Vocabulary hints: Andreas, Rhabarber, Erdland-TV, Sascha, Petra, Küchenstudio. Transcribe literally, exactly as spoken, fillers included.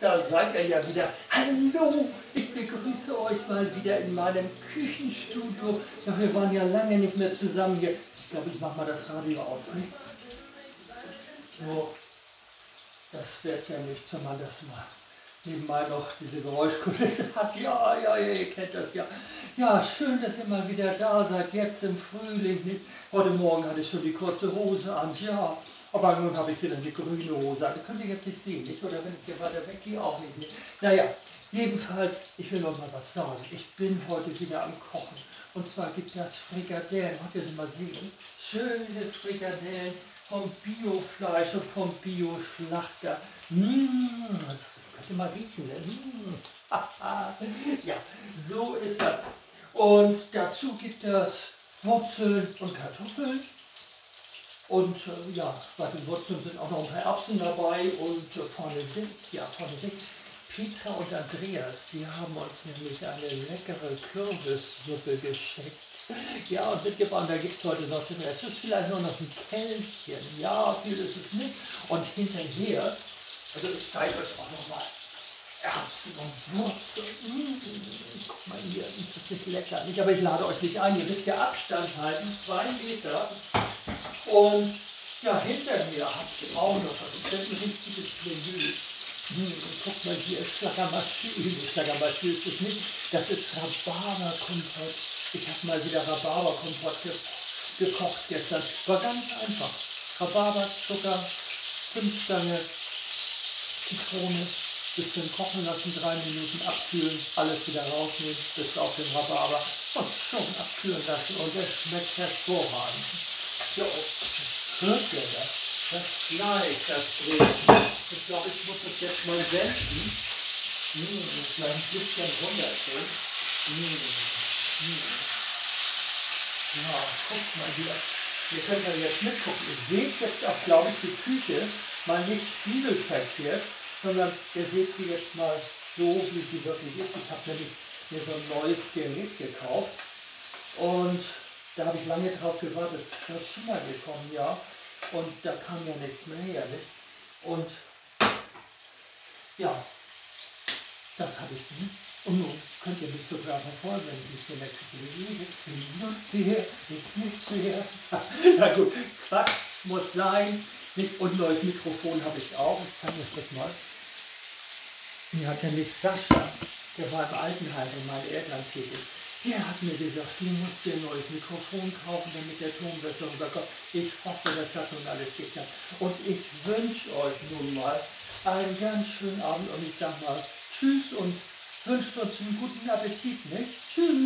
Da seid ihr ja wieder. Hallo, ich begrüße euch mal wieder in meinem Küchenstudio. Ja, wir waren ja lange nicht mehr zusammen hier. Ich glaube, ich mache mal das Radio aus. Ne? So, das wird ja nichts, wenn man das mal nebenbei noch diese Geräuschkulisse hat. Ja, ja, ja, ihr kennt das ja. Ja, schön, dass ihr mal wieder da seid, jetzt im Frühling. Nicht? Heute Morgen hatte ich schon die kurze Hose an, ja. Aber nun habe ich wieder eine grüne Hose. Das könnt ihr jetzt nicht sehen, nicht? Oder wenn ich hier weiter weggehe, auch nicht. Nicht? Naja, jedenfalls, ich will noch mal was sagen. Ich bin heute wieder am Kochen. Und zwar gibt das Frikadellen. Habt ihr sie mal sehen? Schöne Frikadellen vom Biofleisch und vom Bioschlachter. Mmh, das könnt ihr mal riechen. Ne? Mmh. Ja, so ist das. Und dazu gibt es Wurzeln und Kartoffeln. Und äh, ja, bei den Wurzeln sind auch noch ein paar Erbsen dabei und äh, vorne sind, ja, vorne sind Petra und Andreas, die haben uns nämlich eine leckere Kürbissuppe geschenkt. Ja, und mitgebracht, da gibt es heute noch den Rest. Es ist vielleicht nur noch ein Kelchchen, ja, viel ist es nicht. Und hinterher, also ich zeige euch auch nochmal Erbsen und Wurzeln. Mmh, guck mal hier, das ist nicht lecker, nicht? Aber ich lade euch nicht ein, ihr müsst ja Abstand halten, zwei Meter. Und ja, hinter mir habt ihr auch noch was. Das ist ein richtiges Menü. Hm, guck mal, hier ist Schlagermaschine. Schlagermaschine ist es nicht. Das ist Rhabarberkompott. Ich habe mal wieder Rhabarberkompott ge gekocht gestern. War ganz einfach. Rhabarber, Zucker, Zimtstange, Zitrone. Bisschen kochen lassen, drei Minuten abkühlen, alles wieder rausnehmen, bis auf den Rhabarber. Und schon abkühlen lassen. Und der schmeckt hervorragend. So, hört ihr das? Das Fleisch, das Brot. Ich glaube, ich muss das jetzt mal wenden. Mmh, ein bisschen runterstellen. Mmh, mmh. Ja, guckt mal hier. Ihr könnt ja jetzt mitgucken. Ihr seht jetzt auch, glaube ich, die Küche mal nicht spiegelverkehrt, sondern ihr seht sie jetzt mal so, wie sie wirklich ist. Ich habe nämlich mir so ein neues Gerät gekauft. Und da habe ich lange drauf gewartet, es ist aus China gekommen, ja, und da kam ja nichts mehr her, nicht? Und ja, das habe ich nicht. Und nun könnt ihr mich sogar verfolgen, wenn ich in der Küche liege, ist nichts mehr. Na gut, Quatsch muss sein. Und ein neues Mikrofon habe ich auch, ich zeige euch das mal. Mir hat nämlich Sascha, der war im Altenheim in meinem Erdland-T V. Der hat mir gesagt, du musst dir ein neues Mikrofon kaufen, damit der Ton besser rüberkommt. Ich hoffe, das hat nun alles geklappt. Und ich wünsche euch nun mal einen ganz schönen Abend und ich sage mal Tschüss und wünsche uns einen guten Appetit, nicht? Tschüss!